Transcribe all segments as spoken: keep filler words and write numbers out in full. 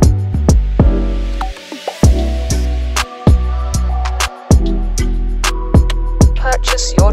Purchase your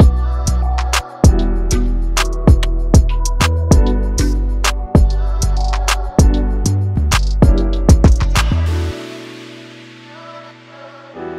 tracks today. Purchase your tracks today.